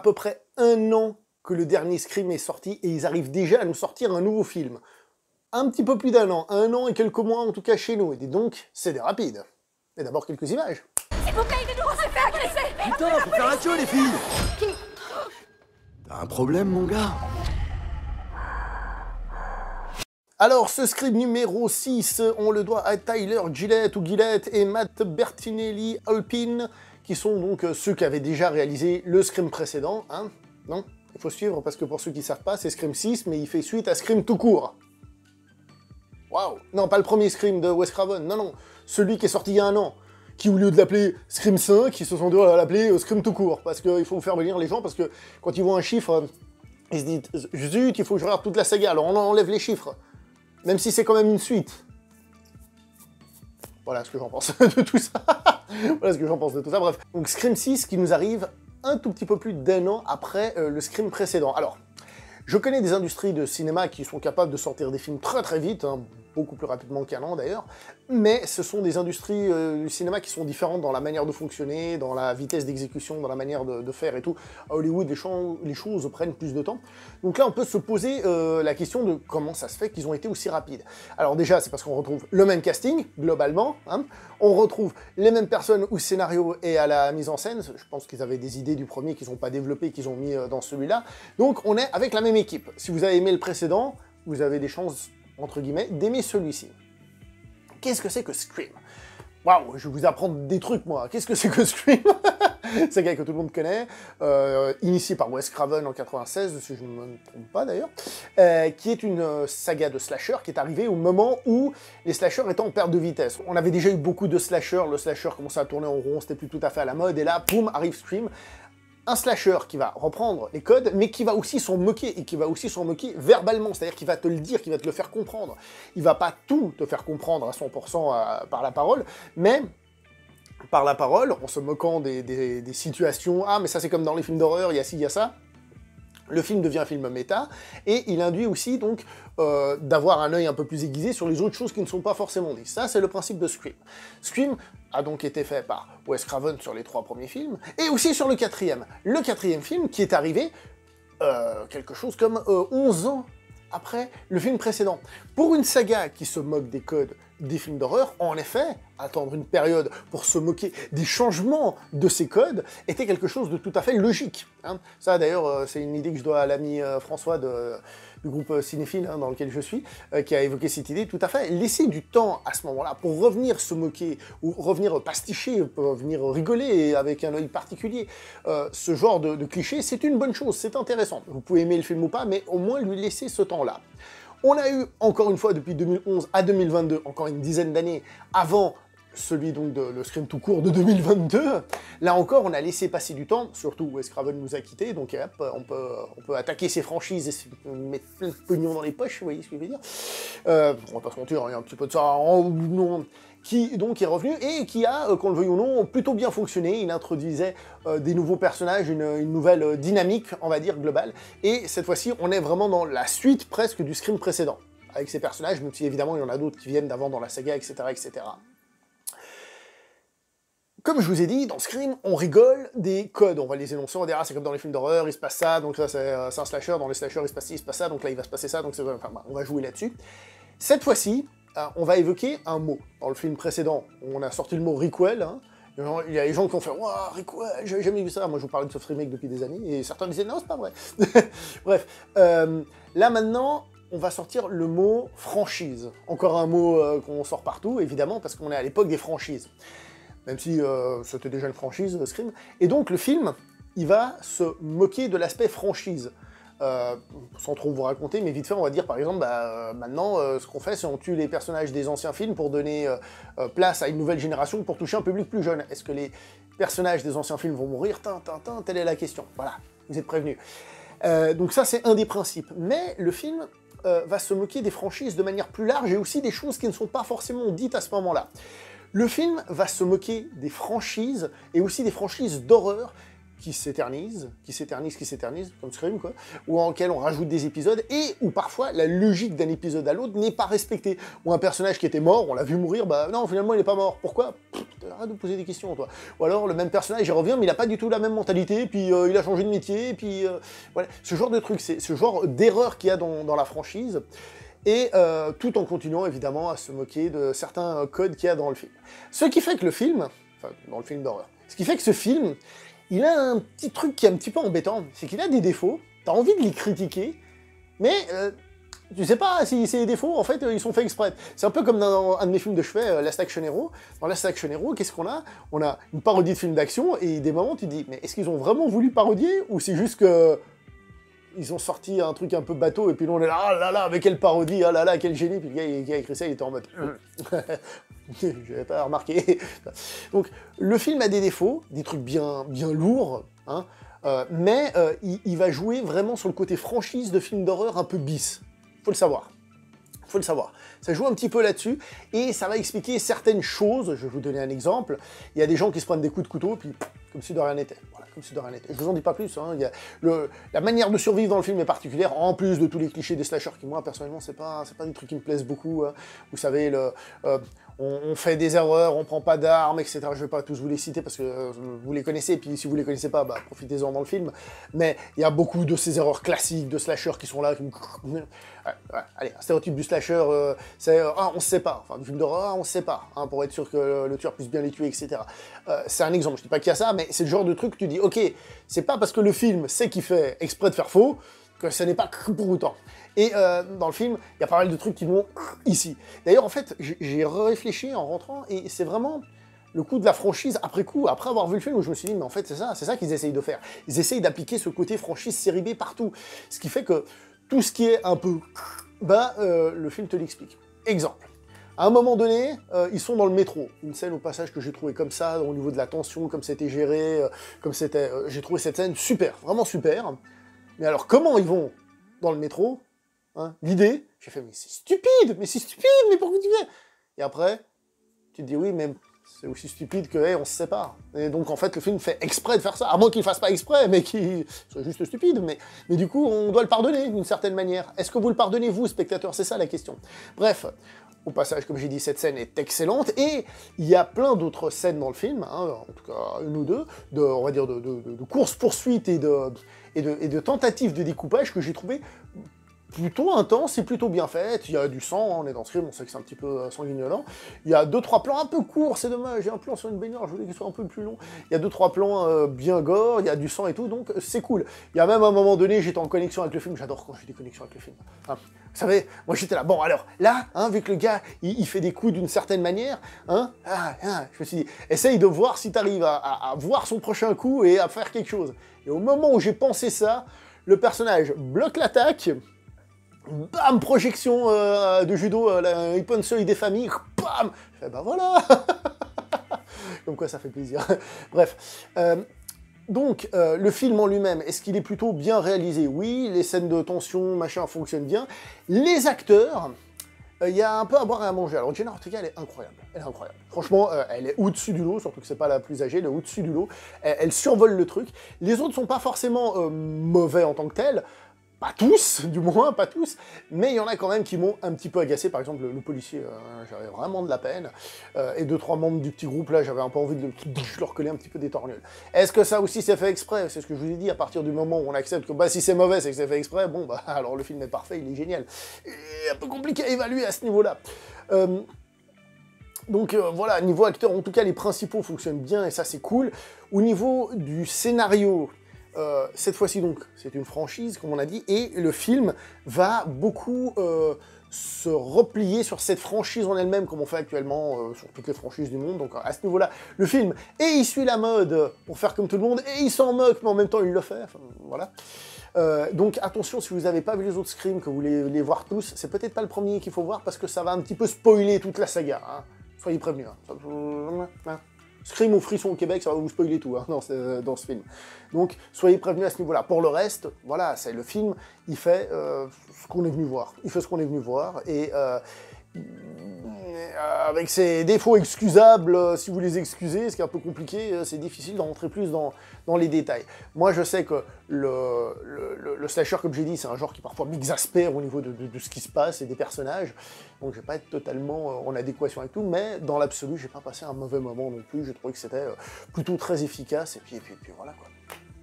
À peu près un an que le dernier Scream est sorti et ils arrivent déjà à nous sortir un nouveau film. Un petit peu plus d'un an, un an et quelques mois en tout cas chez nous. Et donc, c'est des rapides. Mais d'abord quelques images. C'est pour qu'il nous s'est fait agresser. Putain, faut faire la queue les filles. Qui? T'as un problème mon gars? Alors, ce Scream numéro 6, on le doit à Tyler Gillett ou Gillett et Matt Bertinelli Alpine, qui sont donc ceux qui avaient déjà réalisé le Scream précédent, hein? Non? Il faut suivre parce que pour ceux qui ne savent pas, c'est Scream 6, mais il fait suite à Scream tout court. Waouh! Non, pas le premier Scream de Wes Craven, non, non, celui qui est sorti il y a un an, qui au lieu de l'appeler Scream 5, ils se sont dit à l'appeler Scream tout court, parce qu'il faut faire venir les gens, parce que quand ils voient un chiffre, ils se disent, zut, il faut que je regarde toute la saga, alors on enlève les chiffres. Même si c'est quand même une suite. Voilà ce que j'en pense de tout ça. Voilà ce que j'en pense de tout ça, bref. Donc Scream 6 qui nous arrive un tout petit peu plus d'un an après le Scream précédent. Alors, je connais des industries de cinéma qui sont capables de sortir des films très très vite, hein, beaucoup plus rapidement qu'un an d'ailleurs, mais ce sont des industries du cinéma qui sont différentes dans la manière de fonctionner, dans la vitesse d'exécution, dans la manière de faire et tout. À Hollywood, les choses prennent plus de temps. Donc là, on peut se poser la question de comment ça se fait qu'ils ont été aussi rapides. Alors déjà, c'est parce qu'on retrouve le même casting, globalement, hein. On retrouve les mêmes personnes au scénario et à la mise en scène. Je pense qu'ils avaient des idées du premier qu'ils n'ont pas développées, qu'ils ont mis dans celui-là. Donc on est avec la même équipe. Si vous avez aimé le précédent, vous avez des chances entre guillemets, d'aimer celui-ci. Qu'est-ce que c'est que Scream? Waouh, je vais vous apprendre des trucs, moi. Qu'est-ce que c'est que Scream? C'est un gars que tout le monde connaît, initié par Wes Craven en 96, si je ne me trompe pas d'ailleurs, qui est une saga de slasher qui est arrivée au moment où les slashers étaient en perte de vitesse. On avait déjà eu beaucoup de slashers, le slasher commençait à tourner en rond, c'était plus tout à fait à la mode, et là, boum, arrive Scream. Un slasher qui va reprendre les codes, mais qui va aussi s'en moquer, et qui va aussi s'en moquer verbalement, c'est-à-dire qu'il va te le dire, qu'il va te le faire comprendre. Il va pas tout te faire comprendre à 100% par la parole, mais par la parole, en se moquant des situations, ah mais ça c'est comme dans les films d'horreur, il y a ci, il y a ça, le film devient un film méta, et il induit aussi donc d'avoir un œil un peu plus aiguisé sur les autres choses qui ne sont pas forcément dites. Ça c'est le principe de Scream. Scream a donc été fait par Wes Craven sur les 3 premiers films, et aussi sur le 4e. Le 4e film qui est arrivé quelque chose comme 11 ans après le film précédent. Pour une saga qui se moque des codes des films d'horreur, en effet, attendre une période pour se moquer des changements de ces codes était quelque chose de tout à fait logique. Hein. Ça d'ailleurs, c'est une idée que je dois à l'ami François du groupe Cinéphile, hein, dans lequel je suis, qui a évoqué cette idée tout à fait. Laisser du temps à ce moment-là pour revenir se moquer, ou revenir pasticher, pour revenir rigoler avec un œil particulier. Ce genre de cliché, c'est une bonne chose, c'est intéressant. Vous pouvez aimer le film ou pas, mais au moins lui laisser ce temps-là. On a eu, encore une fois, depuis 2011 à 2022, encore une dizaine d'années avant celui donc de le Scream tout court de 2022, là encore, on a laissé passer du temps, surtout Wes Craven nous a quittés, donc hop, on peut attaquer ses franchises et se mettre plein de pognon dans les poches, vous voyez ce que je veux dire. On va pas se mentir, il y a un petit peu de ça, non, qui donc est revenu et qui a, qu'on le veuille ou non, plutôt bien fonctionné. Il introduisait des nouveaux personnages, une nouvelle dynamique, on va dire, globale. Et cette fois-ci, on est vraiment dans la suite presque du Scream précédent, avec ces personnages, même si évidemment il y en a d'autres qui viennent d'avant dans la saga, etc., etc. Comme je vous ai dit, dans Scream, on rigole des codes, on va les énoncer, on va dire « Ah, c'est comme dans les films d'horreur, il se passe ça, donc ça c'est un slasher, dans les slashers il se passe ci, il se passe ça, donc là il va se passer ça, donc enfin, bah, on va jouer là-dessus. » Cette fois-ci, on va évoquer un mot. Dans le film précédent, on a sorti le mot « requel », hein. Il y a des gens qui ont fait « Waouh, requel, j'avais jamais vu ça !» Moi, je vous parlais de ce remake depuis des années, et certains disaient « Non, c'est pas vrai !» Bref, là maintenant, on va sortir le mot « franchise ». Encore un mot qu'on sort partout, évidemment, parce qu'on est à l'époque des franchises. Même si c'était déjà une franchise, Scream. Et donc, le film, il va se moquer de l'aspect franchise. Sans trop vous raconter, mais vite fait, on va dire, par exemple, bah, maintenant, ce qu'on fait, c'est on tue les personnages des anciens films pour donner place à une nouvelle génération, pour toucher un public plus jeune. Est-ce que les personnages des anciens films vont mourir? Tintin, telle est la question. Voilà, vous êtes prévenus. Donc ça, c'est un des principes. Mais le film va se moquer des franchises de manière plus large et aussi des choses qui ne sont pas forcément dites à ce moment-là. Le film va se moquer des franchises, et aussi des franchises d'horreur, qui s'éternise, comme Scream, quoi, ou en quel on rajoute des épisodes, et où parfois la logique d'un épisode à l'autre n'est pas respectée, ou un personnage qui était mort, on l'a vu mourir, bah non, finalement il n'est pas mort, pourquoi? Arrête de poser des questions, toi. Ou alors le même personnage, il revient, mais il n'a pas du tout la même mentalité, puis il a changé de métier, puis voilà, ce genre de truc, c'est ce genre d'erreur qu'il y a dans la franchise, et tout en continuant évidemment à se moquer de certains codes qu'il y a dans le film. Ce qui fait que le film, enfin dans le film d'horreur, ce qui fait que ce film, il a un petit truc qui est un petit peu embêtant, c'est qu'il a des défauts, t'as envie de les critiquer, mais tu sais pas si ces défauts, en fait, ils sont faits exprès. C'est un peu comme dans un de mes films de chevet, Last Action Hero. Dans Last Action Hero, qu'est-ce qu'on a? On a une parodie de film d'action, et des moments, tu te dis, mais est-ce qu'ils ont vraiment voulu parodier, ou c'est juste que... ils ont sorti un truc un peu bateau, et puis là, on est là, ah là là, mais quelle parodie, ah là là, quel génie. Puis le gars qui a écrit ça, il était en mode... j'avais pas remarqué. Donc, le film a des défauts, des trucs bien lourds, hein, mais il va jouer vraiment sur le côté franchise de films d'horreur un peu bis. Faut le savoir. Faut le savoir. Ça joue un petit peu là-dessus, et ça va expliquer certaines choses. Je vais vous donner un exemple. Il y a des gens qui se prennent des coups de couteau, puis comme si de rien n'était. Voilà, comme si de rien n'était. Je vous en dis pas plus, hein. Il y a la manière de survivre dans le film est particulière, en plus de tous les clichés des slashers qui, moi, personnellement, c'est pas des trucs qui me plaisent beaucoup, hein. Vous savez, on fait des erreurs, on prend pas d'armes, etc. Je vais pas tous vous les citer, parce que vous les connaissez, et puis si vous les connaissez pas, bah, profitez-en dans le film. Mais il y a beaucoup de ces erreurs classiques de slashers qui sont là, qui... Allez, un stéréotype du slasher, c'est ah, on sait pas, enfin du film d'horreur, ah, on sait pas, hein, pour être sûr que le tueur puisse bien les tuer, etc. C'est un exemple, je dis pas qu'il y a ça, mais c'est le genre de truc que tu dis, ok, c'est pas parce que le film sait qu'il fait exprès de faire faux, que ce n'est pas pour autant. Et dans le film, il y a pas mal de trucs qui vont ici. D'ailleurs, en fait, j'ai réfléchi en rentrant, et c'est vraiment le coup de la franchise après coup, après avoir vu le film, où je me suis dit, mais en fait, c'est ça qu'ils essayent de faire. Ils essayent d'appliquer ce côté franchise série B partout. Ce qui fait que tout ce qui est un peu... bah, le film te l'explique. Exemple. À un moment donné, ils sont dans le métro. Une scène au passage que j'ai trouvée comme ça, au niveau de la tension, comme c'était géré, comme c'était... j'ai trouvé cette scène super, vraiment super. Mais alors, comment ils vont dans le métro, hein, l'idée, j'ai fait, mais c'est stupide, mais pourquoi tu fais? Et après, tu te dis, oui, mais c'est aussi stupide que, hey, on se sépare. Et donc, en fait, le film fait exprès de faire ça, à moins qu'il ne fasse pas exprès, mais qu'il soit juste stupide. Mais du coup, on doit le pardonner, d'une certaine manière. Est-ce que vous le pardonnez, vous, spectateurs? C'est ça, la question. Bref, au passage, comme j'ai dit, cette scène est excellente, et il y a plein d'autres scènes dans le film, hein, en tout cas, une ou deux, on va dire, de course-poursuite et de tentatives de découpage que j'ai trouvées plutôt intense et plutôt bien faite. Il y a du sang, on est dans Scream, on sait que c'est un petit peu sanguinolent. Il y a 2-3 plans un peu courts, c'est dommage, il y a un plan sur une baignoire, je voulais qu'il soit un peu plus long. Il y a 2-3 plans bien gore, il y a du sang et tout, donc c'est cool. Il y a même un moment donné, j'étais en connexion avec le film, j'adore quand j'ai des connexions avec le film. Hein, vous savez, moi j'étais là, bon alors, là, hein, vu que le gars, il fait des coups d'une certaine manière, hein, je me suis dit, essaye de voir si t'arrives à voir son prochain coup et à faire quelque chose. Et au moment où j'ai pensé ça, le personnage bloque l'attaque, bam, projection de judo, il ponne celui des familles, bam, et ben voilà. Comme quoi ça fait plaisir. Bref, donc le film en lui-même, est-ce qu'il est plutôt bien réalisé? Oui, les scènes de tension, machin, fonctionnent bien. Les acteurs, il y a un peu à boire et à manger. Alors Jenna Ortega, elle est incroyable. Franchement, elle est au-dessus du lot, surtout que c'est pas la plus âgée, elle est au-dessus du lot, elle survole le truc. Les autres sont pas forcément mauvais en tant que tels, pas tous, du moins, pas tous, mais il y en a quand même qui m'ont un petit peu agacé. Par exemple, le policier, j'avais vraiment de la peine. Et 2-3 membres du petit groupe, là, j'avais un peu envie de leur coller un petit peu des torgnoles. Est-ce que ça aussi, c'est fait exprès? C'est ce que je vous ai dit, à partir du moment où on accepte que bah, si c'est mauvais, c'est que c'est fait exprès, bon, bah, alors le film est parfait, il est génial. Et un peu compliqué à évaluer à ce niveau-là. Donc voilà, niveau acteur, en tout cas, les principaux fonctionnent bien, et ça, c'est cool. Au niveau du scénario... cette fois-ci donc, c'est une franchise, comme on a dit, et le film va beaucoup se replier sur cette franchise en elle-même, comme on fait actuellement sur toutes les franchises du monde. Donc à ce niveau-là, le film, et il suit la mode pour faire comme tout le monde, et il s'en moque, mais en même temps il le fait, enfin, voilà. Donc attention, si vous n'avez pas vu les autres Scream, que vous voulez les voir tous, c'est peut-être pas le premier qu'il faut voir, parce que ça va un petit peu spoiler toute la saga, hein. Soyez prévenus, hein. Scream ou Frisson au Québec, ça va vous spoiler tout, hein, dans ce film. Donc, soyez prévenus à ce niveau-là. Pour le reste, voilà, c'est le film, il fait ce qu'on est venu voir. Il fait ce qu'on est venu voir, et avec ses défauts excusables, si vous les excusez, ce qui est un peu compliqué, c'est difficile de rentrer plus dans les détails. Moi, je sais que le slasher, comme j'ai dit, c'est un genre qui parfois m'exaspère au niveau de ce qui se passe et des personnages, donc je vais pas être totalement en adéquation avec tout, mais dans l'absolu, j'ai pas passé un mauvais moment non plus, j'ai trouvé que c'était plutôt très efficace, et puis voilà quoi.